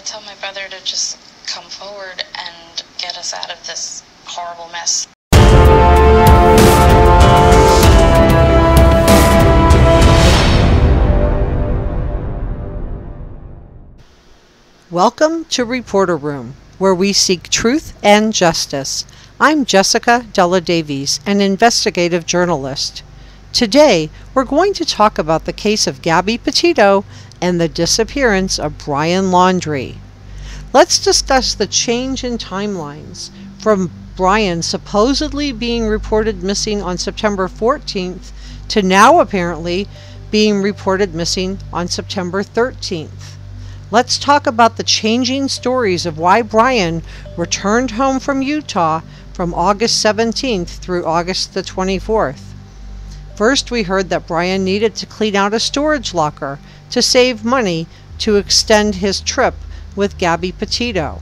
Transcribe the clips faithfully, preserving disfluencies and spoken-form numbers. I tell my brother to just come forward and get us out of this horrible mess. Welcome to Reporter Room, where we seek truth and justice. I'm Jessica de la Davies, an investigative journalist. Today, we're going to talk about the case of Gabby Petito and the disappearance of Brian Laundrie. Let's discuss the change in timelines from Brian supposedly being reported missing on September fourteenth to now apparently being reported missing on September thirteenth. Let's talk about the changing stories of why Brian returned home from Utah from August seventeenth through August the twenty-fourth. First, we heard that Brian needed to clean out a storage locker to save money to extend his trip with Gabby Petito.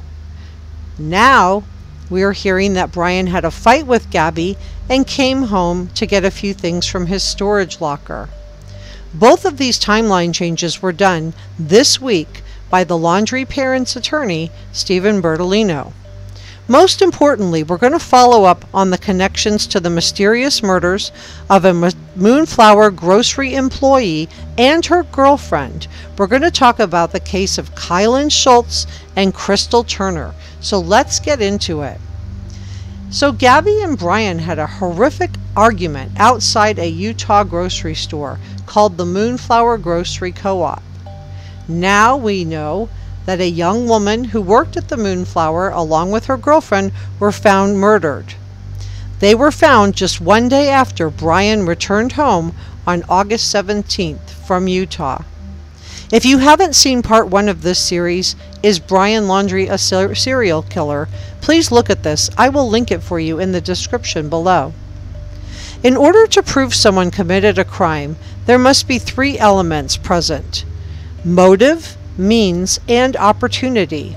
Now, we are hearing that Brian had a fight with Gabby and came home to get a few things from his storage locker. Both of these timeline changes were done this week by the Laundrie parents' attorney, Stephen Bertolino. Most importantly, we're going to follow up on the connections to the mysterious murders of a Moonflower grocery employee and her girlfriend. We're going to talk about the case of Kylen Schultz and Crystal Turner. So let's get into it. So Gabby and Brian had a horrific argument outside a Utah grocery store called the Moonflower Grocery Co-op. Now we know that a young woman who worked at the Moonflower along with her girlfriend were found murdered. They were found just one day after Brian returned home on August seventeenth from Utah. If you haven't seen part one of this series, Is Brian Laundrie a Ser- Serial Killer? Please look at this. I will link it for you in the description below. In order to prove someone committed a crime, there must be three elements present: motive, means, and opportunity.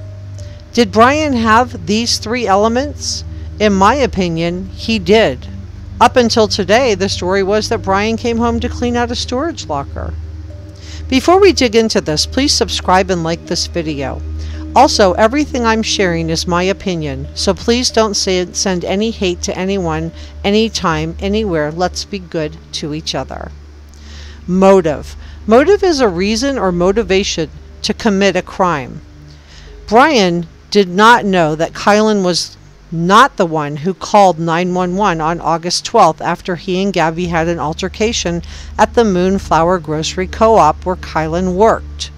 Did Brian have these three elements? In my opinion, he did. Up until today, the story was that Brian came home to clean out a storage locker. Before we dig into this, please subscribe and like this video. Also, everything I'm sharing is my opinion, so please don't send any hate to anyone, anytime, anywhere. Let's be good to each other. Motive. Motive is a reason or motivation to commit a crime. Brian did not know that Kylen was not the one who called nine one one on August twelfth after he and Gabby had an altercation at the Moonflower Grocery Co-op where Kylen worked.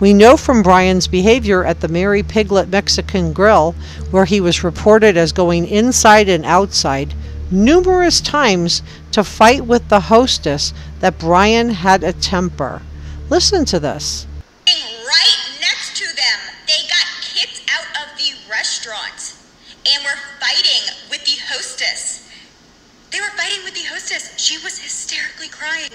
We know from Brian's behavior at the Mary Piglet Mexican Grill, where he was reported as going inside and outside numerous times to fight with the hostess, that Brian had a temper. Listen to this. Right next to them, they got kicked out of the restaurant and were fighting with the hostess. They were fighting with the hostess. She was hysterically crying,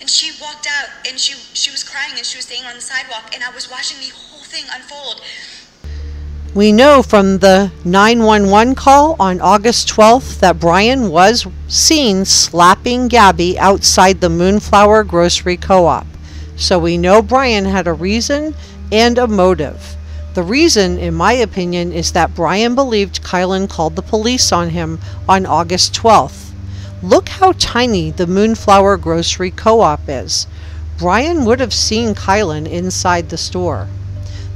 and she walked out, and she, she was crying, and she was staying on the sidewalk, and I was watching the whole thing unfold. We know from the nine one one call on August twelfth that Brian was seen slapping Gabby outside the Moonflower Grocery Co-op. So we know Brian had a reason and a motive. The reason, in my opinion, is that Brian believed Kylen called the police on him on August twelfth. Look how tiny the Moonflower Grocery Co-op is. Brian would have seen Kylen inside the store.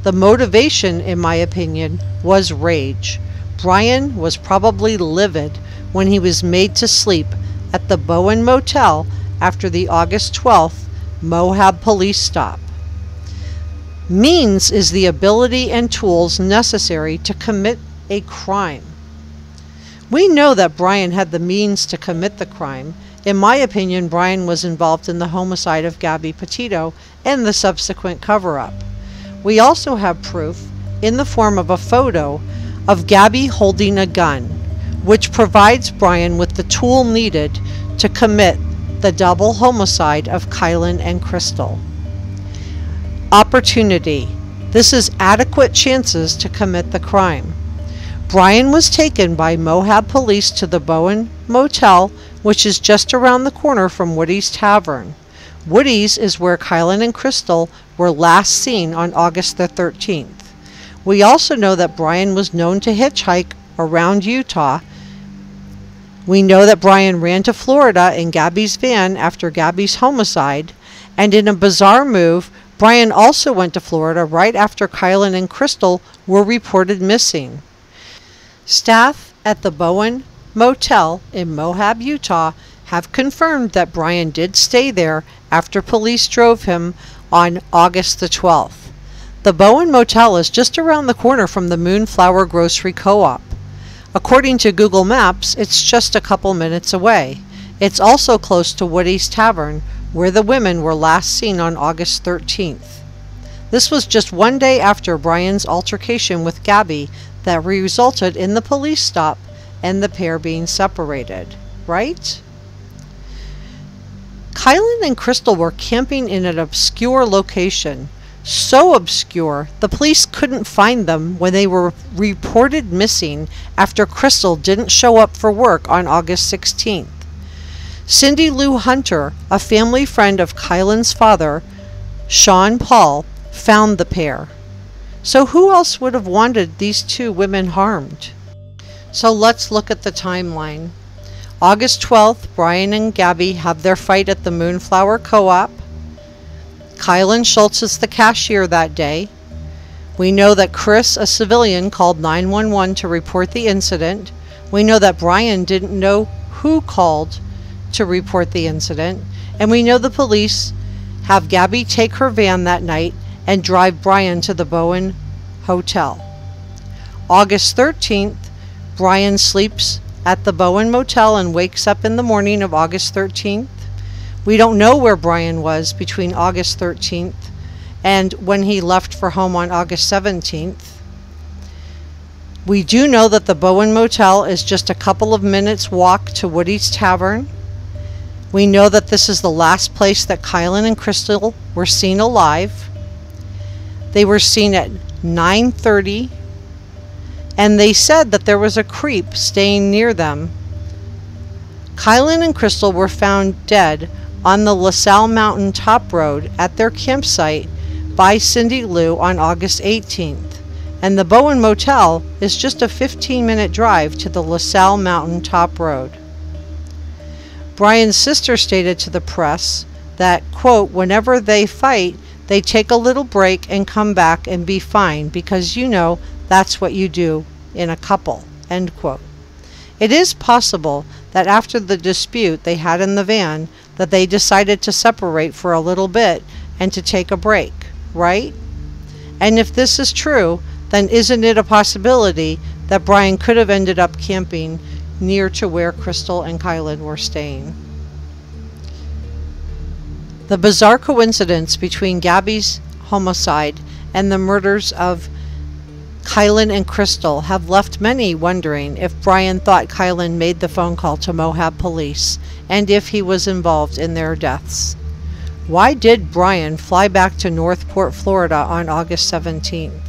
The motivation, in my opinion, was rage. Brian was probably livid when he was made to sleep at the Bowen Motel after the August twelfth Moab police stop. Means is the ability and tools necessary to commit a crime. We know that Brian had the means to commit the crime. In my opinion, Brian was involved in the homicide of Gabby Petito and the subsequent cover-up. We also have proof in the form of a photo of Gabby holding a gun, which provides Brian with the tool needed to commit the double homicide of Kylen and Crystal. Opportunity. This is adequate chances to commit the crime. Brian was taken by Moab police to the Bowen Motel, which is just around the corner from Woody's Tavern. Woody's is where Kylen and Crystal were last seen on August the thirteenth. We also know that Brian was known to hitchhike around Utah. We know that Brian ran to Florida in Gabby's van after Gabby's homicide. And in a bizarre move, Brian also went to Florida right after Kylen and Crystal were reported missing. Staff at the Bowen Motel in Moab, Utah have confirmed that Brian did stay there after police drove him on August the twelfth. The Bowen Motel is just around the corner from the Moonflower Grocery Co-op. According to Google Maps, it's just a couple minutes away. It's also close to Woody's Tavern, where the women were last seen on August thirteenth. This was just one day after Brian's altercation with Gabby that resulted in the police stop and the pair being separated, right? Kylen and Crystal were camping in an obscure location, so obscure the police couldn't find them when they were reported missing after Crystal didn't show up for work on August sixteenth. Cindy Lou Hunter, a family friend of Kylen's father, Sean Paul, found the pair. So who else would have wanted these two women harmed? So let's look at the timeline. August twelfth, Brian and Gabby have their fight at the Moonflower Co-op. Kylen Schultz is the cashier that day. We know that Chris, a civilian, called nine one one to report the incident. We know that Brian didn't know who called to report the incident, and we know the police have Gabby take her van that night and drive Brian to the Bowen Hotel. August thirteenth, Brian sleeps at the Bowen Motel and wakes up in the morning of August thirteenth. We don't know where Brian was between August thirteenth and when he left for home on August seventeenth. We do know that the Bowen Motel is just a couple of minutes walk to Woody's Tavern. We know that this is the last place that Kylen and Crystal were seen alive. They were seen at nine thirty, and they said that there was a creep staying near them. Kylen and Crystal were found dead on the LaSalle Mountain Top Road at their campsite by Cindy Lou on August eighteenth, and the Bowen Motel is just a fifteen minute drive to the LaSalle Mountain Top Road. Brian's sister stated to the press that, quote, whenever they fight, they take a little break and come back and be fine because, you know, that's what you do in a couple, end quote. It is possible that after the dispute they had in the van that they decided to separate for a little bit and to take a break, right? And if this is true, then isn't it a possibility that Brian could have ended up camping near to where Crystal and Kylen were staying? The bizarre coincidence between Gabby's homicide and the murders of Kylen and Crystal have left many wondering if Brian thought Kylen made the phone call to Moab police and if he was involved in their deaths. Why did Brian fly back to Northport, Florida on August seventeenth?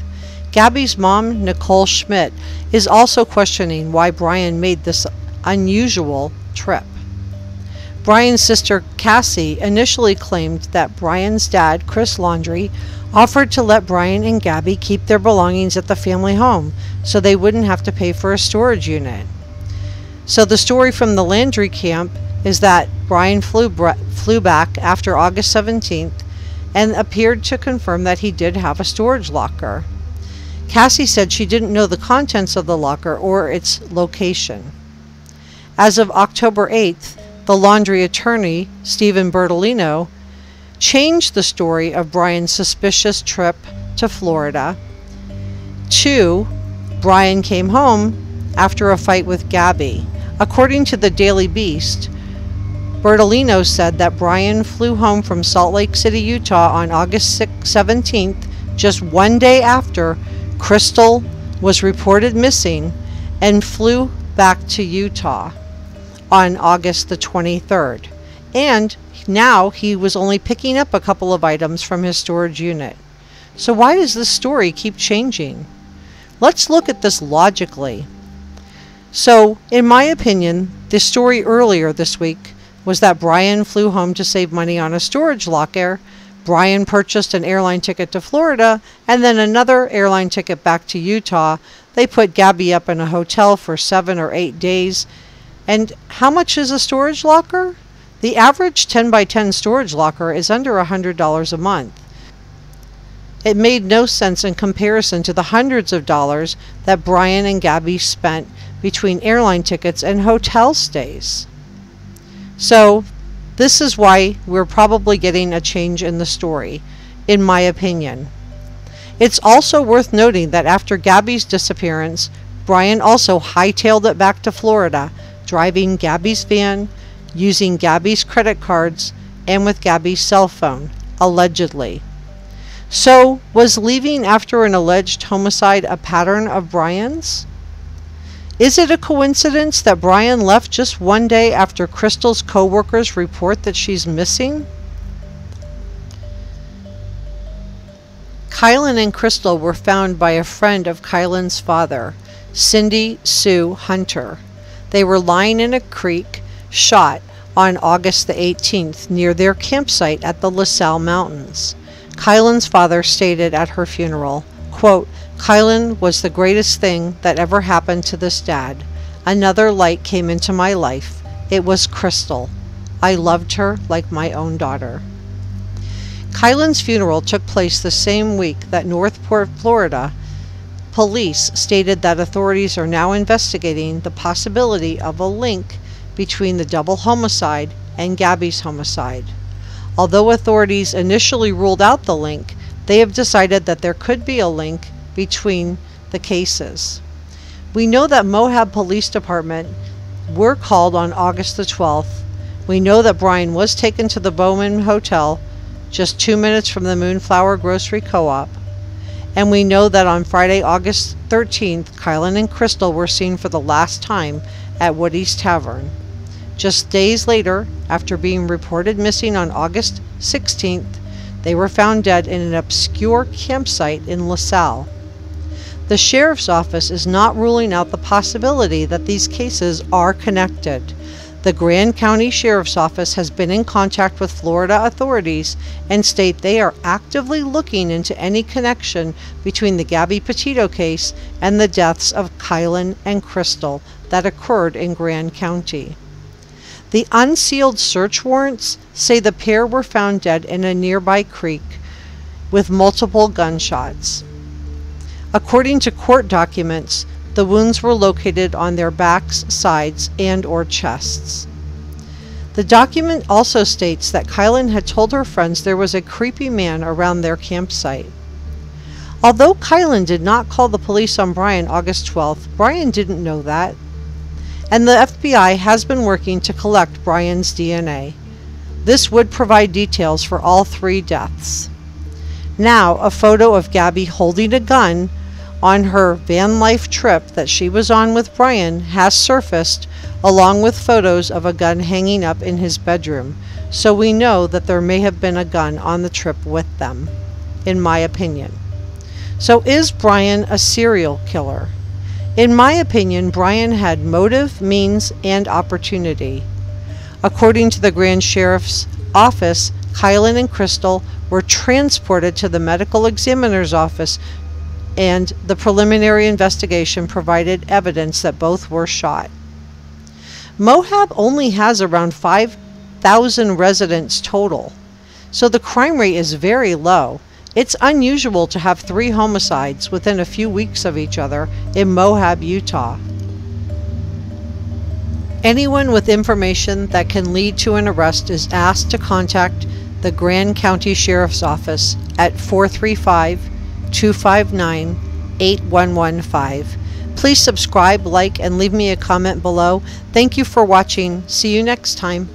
Gabby's mom, Nicole Schmidt, is also questioning why Brian made this unusual trip. Brian's sister, Cassie, initially claimed that Brian's dad, Chris Laundrie, offered to let Brian and Gabby keep their belongings at the family home so they wouldn't have to pay for a storage unit. So the story from the Laundrie camp is that Brian flew, br flew back after August seventeenth and appeared to confirm that he did have a storage locker. Cassie said she didn't know the contents of the locker or its location. As of October eighth, the Laundrie attorney, Stephen Bertolino, changed the story of Brian's suspicious trip to Florida to Brian came home after a fight with Gabby. According to the Daily Beast, Bertolino said that Brian flew home from Salt Lake City, Utah on August seventeenth, just one day after Crystal was reported missing, and flew back to Utah on August the twenty-third. And now he was only picking up a couple of items from his storage unit. So why does this story keep changing? Let's look at this logically. So, in my opinion, the story earlier this week was that Brian flew home to save money on a storage locker, Brian purchased an airline ticket to Florida and then another airline ticket back to Utah. They put Gabby up in a hotel for seven or eight days. And how much is a storage locker? The average ten by ten storage locker is under one hundred dollars a month. It made no sense in comparison to the hundreds of dollars that Brian and Gabby spent between airline tickets and hotel stays. So this is why we're probably getting a change in the story, in my opinion. It's also worth noting that after Gabby's disappearance, Brian also hightailed it back to Florida, driving Gabby's van, using Gabby's credit cards, and with Gabby's cell phone, allegedly. So, was leaving after an alleged homicide a pattern of Brian's? Is it a coincidence that Brian left just one day after Crystal's co-workers report that she's missing? Kylen and Crystal were found by a friend of Kylen's father, Cindy Lou Hunter. They were lying in a creek, shot on August the eighteenth near their campsite at the LaSalle Mountains. Kylen's father stated at her funeral, quote, "Kylen was the greatest thing that ever happened to this dad. Another light came into my life. It was Crystal. I loved her like my own daughter." Kylen's funeral took place the same week that Northport, Florida, police stated that authorities are now investigating the possibility of a link between the double homicide and Gabby's homicide. Although authorities initially ruled out the link, they have decided that there could be a link between the cases. We know that Moab Police Department were called on August the twelfth. We know that Brian was taken to the Bowen Motel, just two minutes from the Moonflower Grocery Co-op. And we know that on Friday, August thirteenth, Kylen and Crystal were seen for the last time at Woody's Tavern. Just days later, after being reported missing on August sixteenth, they were found dead in an obscure campsite in LaSalle. The sheriff's office is not ruling out the possibility that these cases are connected. The Grand County Sheriff's Office has been in contact with Florida authorities and state they are actively looking into any connection between the Gabby Petito case and the deaths of Kylen and Crystal that occurred in Grand County. The unsealed search warrants say the pair were found dead in a nearby creek with multiple gunshots. According to court documents, the wounds were located on their backs, sides, and or chests. The document also states that Kylen had told her friends there was a creepy man around their campsite. Although Kylen did not call the police on Brian August twelfth, Brian didn't know that. And the F B I has been working to collect Brian's D N A. This would provide details for all three deaths. Now, a photo of Gabby holding a gun on her van life trip that she was on with Brian has surfaced, along with photos of a gun hanging up in his bedroom. So we know that there may have been a gun on the trip with them, in my opinion. So is Brian a serial killer? In my opinion, Brian had motive, means, and opportunity. According to the Grand Sheriff's Office, Kylen and Crystal were transported to the medical examiner's office, and the preliminary investigation provided evidence that both were shot. Moab only has around five thousand residents total, so the crime rate is very low. It's unusual to have three homicides within a few weeks of each other in Moab, Utah. Anyone with information that can lead to an arrest is asked to contact the Grand County Sheriff's Office at four three five, two five nine, eight one one five. Please subscribe, like, and leave me a comment below. Thank you for watching. See you next time.